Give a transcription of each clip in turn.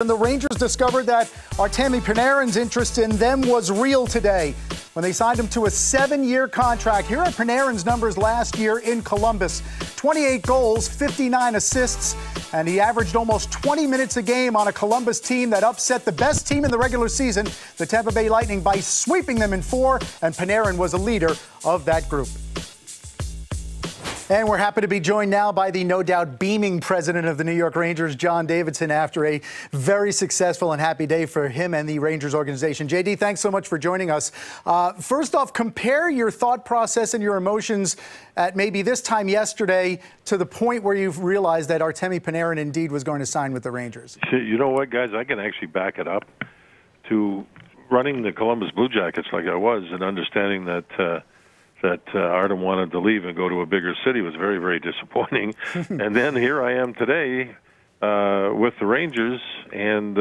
And the Rangers discovered that Artemi Panarin's interest in them was real today when they signed him to a 7-year contract. Here are Panarin's numbers last year in Columbus: 28 goals, 59 assists, and he averaged almost 20 minutes a game on a Columbus team that upset the best team in the regular season, the Tampa Bay Lightning, by sweeping them in 4, and Panarin was a leader of that group. And we're happy to be joined now by the no doubt beaming president of the New York Rangers, John Davidson, after a very successful and happy day for him and the Rangers organization. JD, thanks so much for joining us. First off, compare your thought process and your emotions at maybe this time yesterday to the point where you've realized that Artemi Panarin indeed was going to sign with the Rangers. You know what, guys? I can actually back it up to running the Columbus Blue Jackets like I was and understanding that Artem wanted to leave and go to a bigger city. It was very, very disappointing. And then here I am today with the Rangers, and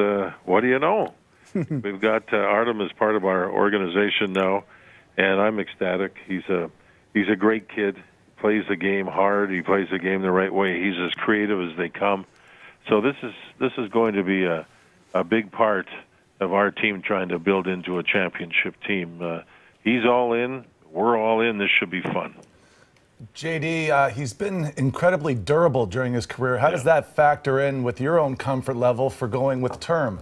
what do you know? We've got Artem as part of our organization now, and I'm ecstatic. He's a great kid. He plays the game hard. He plays the game the right way. He's as creative as they come. So this is going to be a big part of our team trying to build into a championship team. He's all in. We're all in. This should be fun. JD, he's been incredibly durable during his career. How does that factor in with your own comfort level for going with term?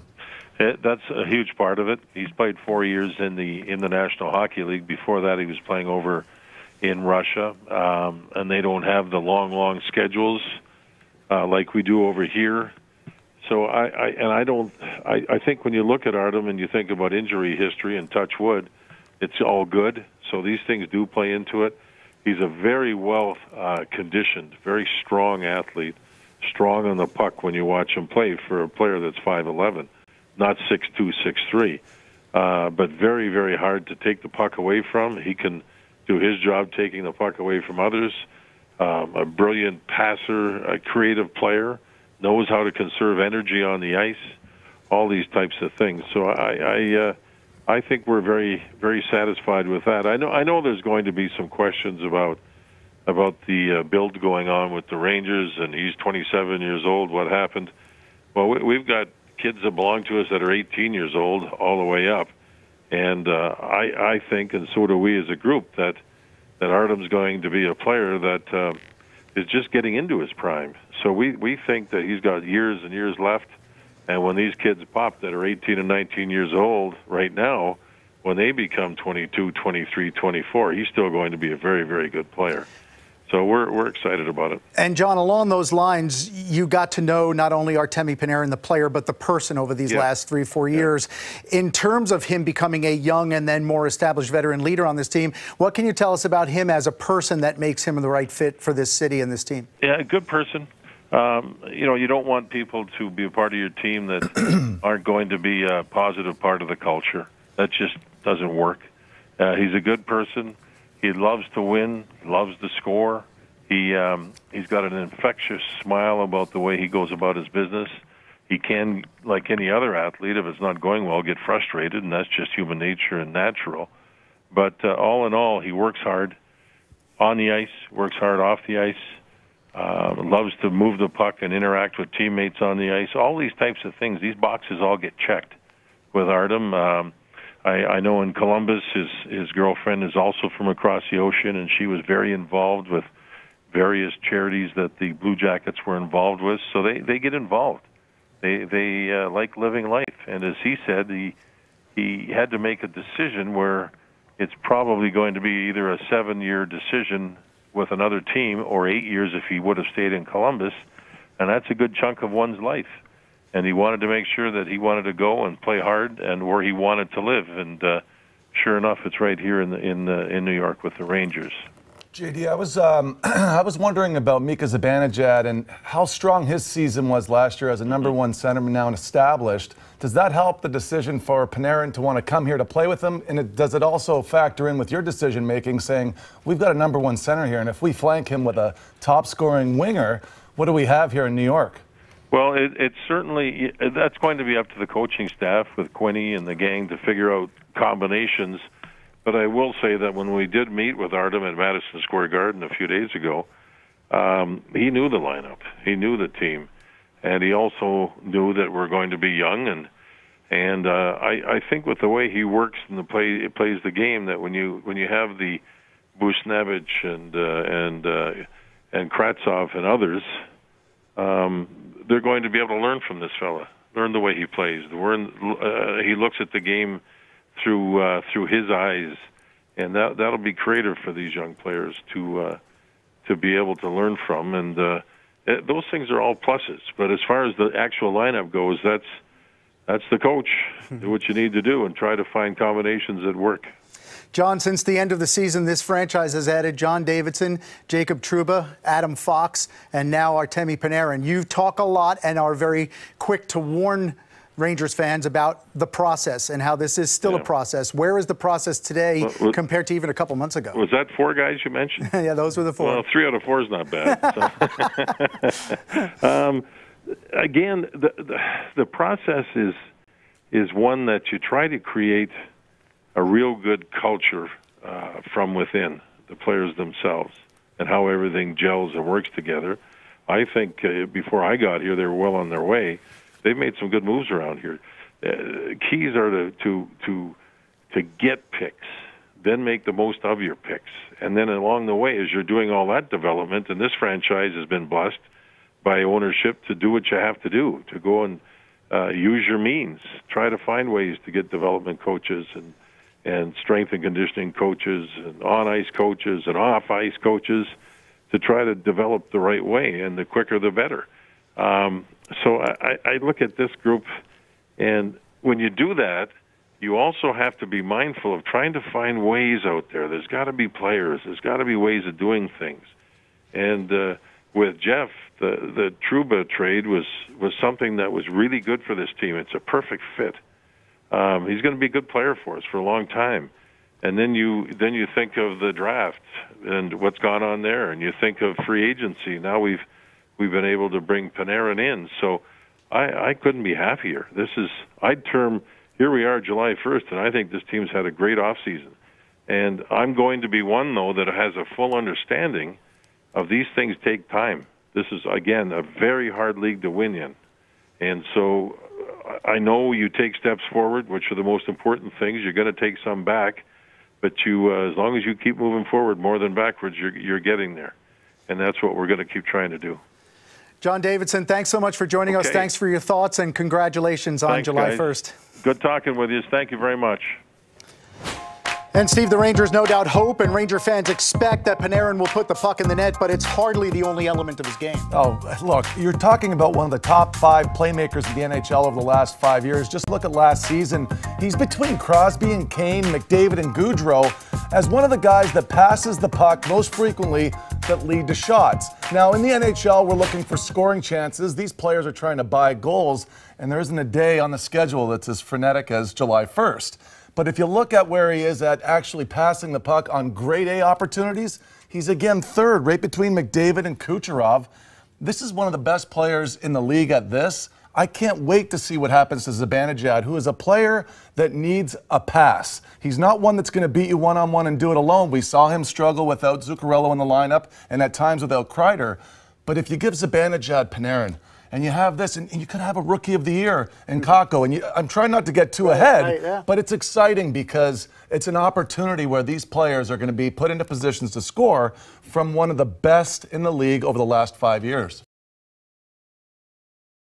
That's a huge part of it. He's played 4 years in the National Hockey League. Before that, he was playing over in Russia, and they don't have the long schedules like we do over here. So I think when you look at Artem and you think about injury history, and touch wood, it's all good. So these things do play into it. He's a very well-conditioned, very strong athlete, strong on the puck when you watch him play for a player that's 5'11", not 6'2", 6'3", but very, very hard to take the puck away from. He can do his job taking the puck away from others. A brilliant passer, a creative player, knows how to conserve energy on the ice, all these types of things. So I think we're very, very satisfied with that. I know there's going to be some questions about the build going on with the Rangers, and he's 27 years old. What happened? Well, we've got kids that belong to us that are 18 years old all the way up, and I think, and so do we as a group, that Artem's going to be a player that is just getting into his prime. So we think that he's got years and years left. And when these kids pop that are 18 and 19 years old right now, when they become 22, 23, 24, he's still going to be a very, very good player. So we're excited about it. And, John, along those lines, you got to know not only Artemi Panarin, the player, but the person over these last 3 or 4 years. In terms of him becoming a young and then more established veteran leader on this team, what can you tell us about him as a person that makes him the right fit for this city and this team? Yeah, a good person. You know, you don't want people to be a part of your team that aren't going to be a positive part of the culture. That just doesn't work. He's a good person. He loves to win, loves to score. He's got an infectious smile about the way he goes about his business. He can, like any other athlete, if it's not going well, get frustrated, and that's just human nature and natural. But all in all, he works hard on the ice, works hard off the ice. Loves to move the puck and interact with teammates on the ice. All these types of things, these boxes all get checked with Artem. I know in Columbus, his girlfriend is also from across the ocean, and she was very involved with various charities that the Blue Jackets were involved with. So they get involved. They like living life. And as he said, he had to make a decision where it's probably going to be either a 7-year decision with another team, or 8 years if he would have stayed in Columbus, and that's a good chunk of one's life. And he wanted to make sure that he wanted to go and play hard and where he wanted to live, and sure enough, it's right here in New York with the Rangers. JD, I was I was wondering about Mika Zibanejad and how strong his season was last year as a number 1 centerman, now established. Does that help the decision for Panarin to want to come here to play with him? And does it also factor in with your decision making, saying we've got a number 1 center here, and if we flank him with a top scoring winger, what do we have here in New York? Well, it's certainly, that's going to be up to the coaching staff with Quinny and the gang to figure out combinations. But I will say that when we did meet with Artem at Madison Square Garden a few days ago, he knew the lineup. He knew the team. And he also knew that we're going to be young, and I think with the way he works and the plays the game, that when you have the Buchnevich and Kravtsov and others, they're going to be able to learn from this fella, learn the way he plays. He looks at the game through his eyes, and that'll be creative for these young players to be able to learn from. And those things are all pluses, but as far as the actual lineup goes, that's the coach. Do what you need to do and try to find combinations that work. John, since the end of the season, this franchise has added John Davidson, Jacob Truba, Adam Fox, and now Artemi Panarin. You talk a lot and are very quick to warn Rangers fans about the process and how this is still a process. Where is the process today compared to even a couple months ago? Was that four guys you mentioned? Yeah, those were the four. Well, 3 out of 4 is not bad. So. Again, the process is one that you try to create a real good culture from within, the players themselves, and how everything gels and works together. I think before I got here, they were well on their way. They've made some good moves around here. Keys are to get picks, then make the most of your picks. And then along the way, as you're doing all that development, and this franchise has been blessed by ownership to do what you have to do, to go and use your means, try to find ways to get development coaches and strength and conditioning coaches and on-ice coaches and off-ice coaches to try to develop the right way, and the quicker the better. So I look at this group, and when you do that, you also have to be mindful of trying to find ways out there. There's got to be players. There's got to be ways of doing things. And with Jeff, the Truba trade was something that was really good for this team. It's a perfect fit. He's going to be a good player for us for a long time. And then you think of the draft and what's gone on there, and you think of free agency. Now we've been able to bring Panarin in, so I couldn't be happier. This is, I'd term, here we are July 1st, and I think this team's had a great offseason. And I'm going to be one, though, that has a full understanding of these things take time. This is, again, a very hard league to win in. And so I know you take steps forward, which are the most important things. You're going to take some back, but you, as long as you keep moving forward more than backwards, you're getting there. And that's what we're going to keep trying to do. John Davidson, thanks so much for joining us. Thanks for your thoughts, and congratulations on July 1st. Good talking with you. Thank you very much. And Steve, the Rangers no doubt hope, and Ranger fans expect that Panarin will put the puck in the net, but it's hardly the only element of his game. Oh, look, you're talking about one of the top 5 playmakers in the NHL over the last 5 years. Just look at last season. He's between Crosby and Kane, McDavid and Gaudreau, as one of the guys that passes the puck most frequently that lead to shots. Now, in the NHL, we're looking for scoring chances. These players are trying to buy goals, and there isn't a day on the schedule that's as frenetic as July 1st. But if you look at where he is at actually passing the puck on grade A opportunities, he's again 3rd, right between McDavid and Kucherov. This is one of the best players in the league at this. I can't wait to see what happens to Zibanejad, who is a player that needs a pass. He's not one that's going to beat you one-on-one and do it alone. We saw him struggle without Zuccarello in the lineup and at times without Kreider. But if you give Zibanejad Panarin, and you have this, and you could have a Rookie of the Year in Kako. And I'm trying not to get too ahead, but it's exciting because it's an opportunity where these players are going to be put into positions to score from one of the best in the league over the last 5 years.